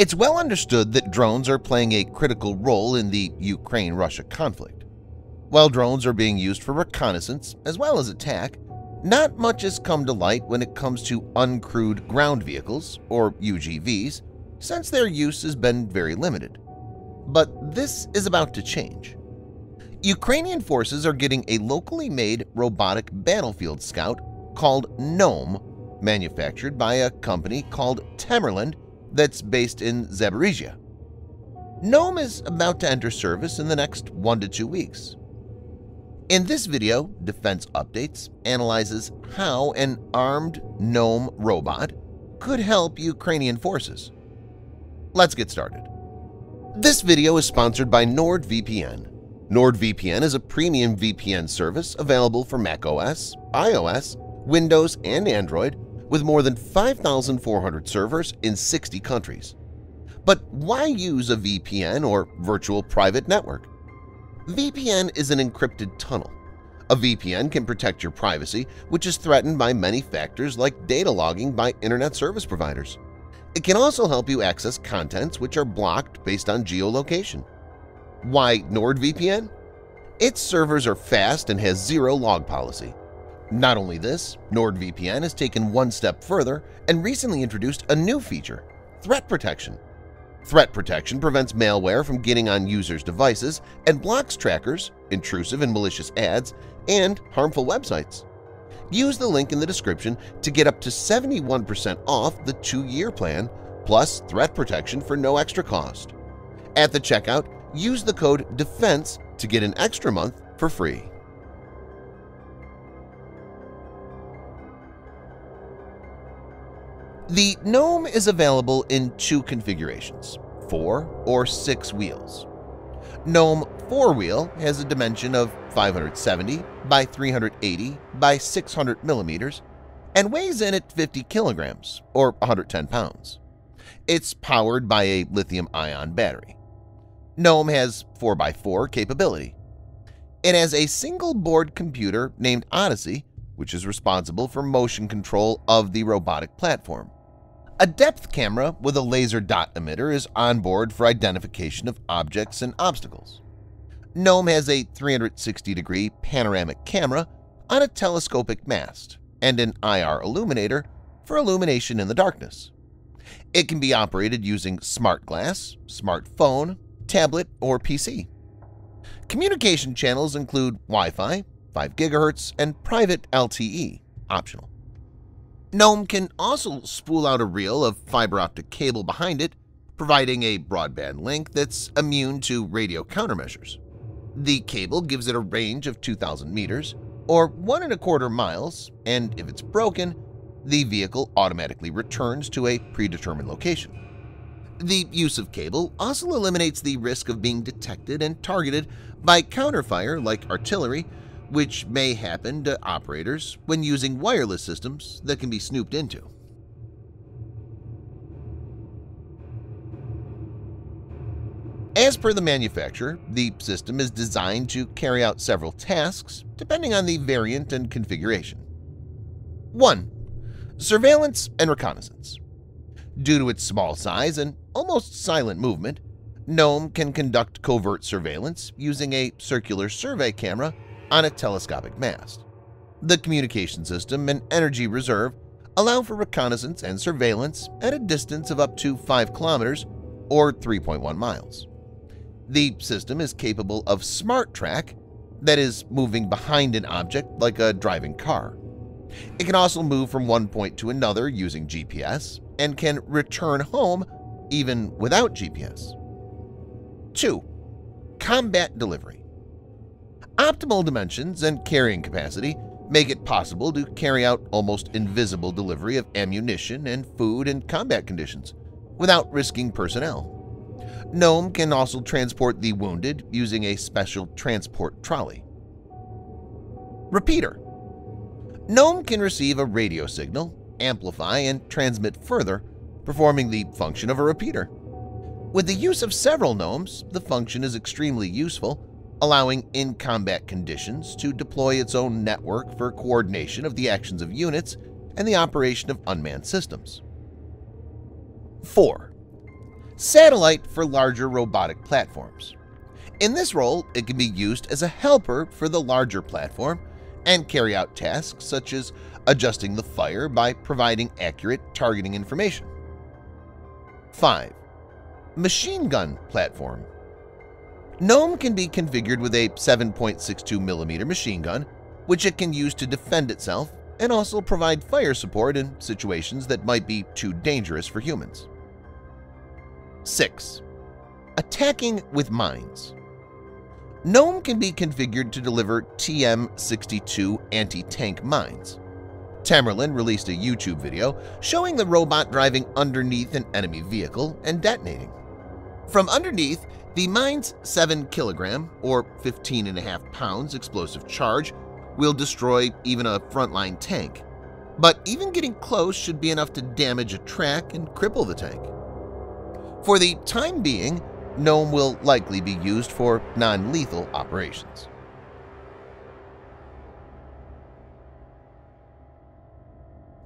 It's well understood that drones are playing a critical role in the Ukraine-Russia conflict. While drones are being used for reconnaissance as well as attack, not much has come to light when it comes to uncrewed ground vehicles, or UGVs, since their use has been very limited. But this is about to change. Ukrainian forces are getting a locally made robotic battlefield scout called GNOM, manufactured by a company called Temerland that's based in Zaporizhia. GNOM is about to enter service in the next 1 to 2 weeks. In this video, Defense Updates analyzes how an armed GNOM robot could help Ukrainian forces. Let's get started. This video is sponsored by NordVPN. NordVPN is a premium VPN service available for macOS, iOS, Windows, and Android, with more than 5,400 servers in 60 countries. But why use a VPN or virtual private network? VPN is an encrypted tunnel. A VPN can protect your privacy, which is threatened by many factors like data logging by internet service providers. It can also help you access contents which are blocked based on geolocation. Why NordVPN? Its servers are fast and has zero log policy. Not only this, NordVPN has taken one step further and recently introduced a new feature, threat protection. Threat protection prevents malware from getting on users' devices and blocks trackers, intrusive and malicious ads, and harmful websites. Use the link in the description to get up to 71% off the 2-year plan, plus threat protection for no extra cost. At the checkout, use the code DEFENSE to get an extra month for free. The GNOM is available in 2 configurations, 4 or 6 wheels. GNOM 4-wheel has a dimension of 570 by 380 by 600 millimeters and weighs in at 50 kilograms or 110 pounds. It's powered by a lithium-ion battery. GNOM has 4x4 capability. It has a single-board computer named Odyssey, which is responsible for motion control of the robotic platform. A depth camera with a laser dot emitter is onboard for identification of objects and obstacles. GNOM has a 360-degree panoramic camera on a telescopic mast and an IR illuminator for illumination in the darkness. It can be operated using smart glass, smartphone, tablet, or PC. Communication channels include Wi-Fi, 5 GHz, and private LTE, optional. GNOM can also spool out a reel of fiber optic cable behind it, providing a broadband link that's immune to radio countermeasures. The cable gives it a range of 2,000 meters, or 1.25 miles, and if it's broken, the vehicle automatically returns to a predetermined location. The use of cable also eliminates the risk of being detected and targeted by counterfire like artillery, which may happen to operators when using wireless systems that can be snooped into. As per the manufacturer, the system is designed to carry out several tasks depending on the variant and configuration. 1. Surveillance and reconnaissance. Due to its small size and almost silent movement, GNOM can conduct covert surveillance using a circular survey camera on a telescopic mast. The communication system and energy reserve allow for reconnaissance and surveillance at a distance of up to 5 kilometers or 3.1 miles. The system is capable of smart track, that is, moving behind an object like a driving car. It can also move from one point to another using GPS and can return home even without GPS. 2. Combat delivery. Optimal dimensions and carrying capacity make it possible to carry out almost invisible delivery of ammunition and food in combat conditions without risking personnel. GNOM can also transport the wounded using a special transport trolley. Repeater. GNOM can receive a radio signal, amplify, and transmit further, performing the function of a repeater. With the use of several GNOMs, the function is extremely useful, allowing in-combat conditions to deploy its own network for coordination of the actions of units and the operation of unmanned systems. 4. satellite for larger robotic platforms. In this role, it can be used as a helper for the larger platform and carry out tasks such as adjusting the fire by providing accurate targeting information. 5. Machine gun platform. GNOM can be configured with a 7.62mm machine gun, which it can use to defend itself and also provide fire support in situations that might be too dangerous for humans. 6. Attacking with mines. GNOM can be configured to deliver TM-62 anti-tank mines. Temerland released a YouTube video showing the robot driving underneath an enemy vehicle and detonating. From underneath, the mine's 7 kg or 15.5 pounds explosive charge will destroy even a frontline tank, but even getting close should be enough to damage a track and cripple the tank. For the time being, GNOM will likely be used for non-lethal operations.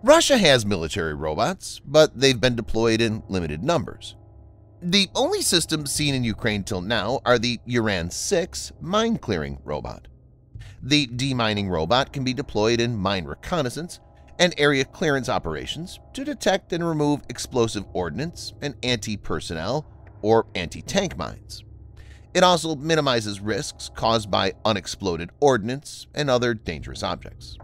Russia has military robots, but they've been deployed in limited numbers. The only systems seen in Ukraine till now are the Uran-6 mine-clearing robot. The demining robot can be deployed in mine reconnaissance and area clearance operations to detect and remove explosive ordnance and anti-personnel or anti-tank mines. It also minimizes risks caused by unexploded ordnance and other dangerous objects.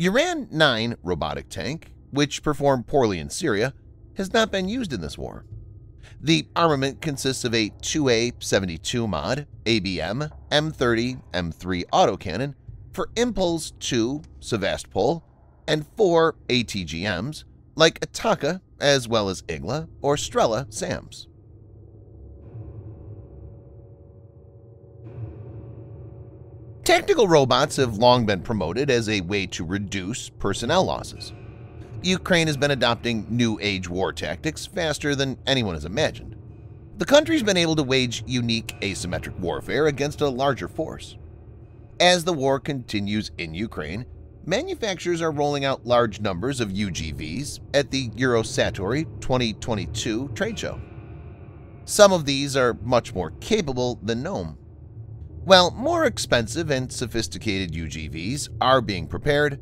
Uran-9 robotic tank, which performed poorly in Syria, has not been used in this war. The armament consists of a 2A72-mod ABM M30 M3 autocannon for Impulse 2 Sevastopol and 4 ATGMs like Ataka as well as Igla or Strela SAMs. Tactical robots have long been promoted as a way to reduce personnel losses. Ukraine has been adopting new age war tactics faster than anyone has imagined. The country's been able to wage unique asymmetric warfare against a larger force. As the war continues in Ukraine, manufacturers are rolling out large numbers of UGVs at the Eurosatory 2022 trade show. Some of these are much more capable than GNOM. While more expensive and sophisticated UGVs are being prepared,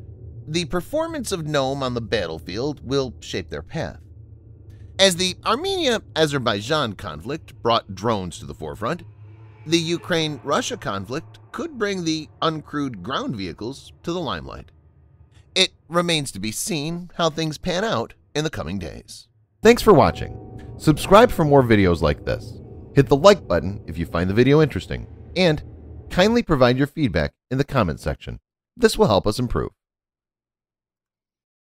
the performance of GNOM on the battlefield will shape their path. As the Armenia-Azerbaijan conflict brought drones to the forefront, the Ukraine-Russia conflict could bring the uncrewed ground vehicles to the limelight. It remains to be seen how things pan out in the coming days. Thanks for watching. Subscribe for more videos like this. Hit the like button if you find the video interesting, and kindly provide your feedback in the comment section. This will help us improve.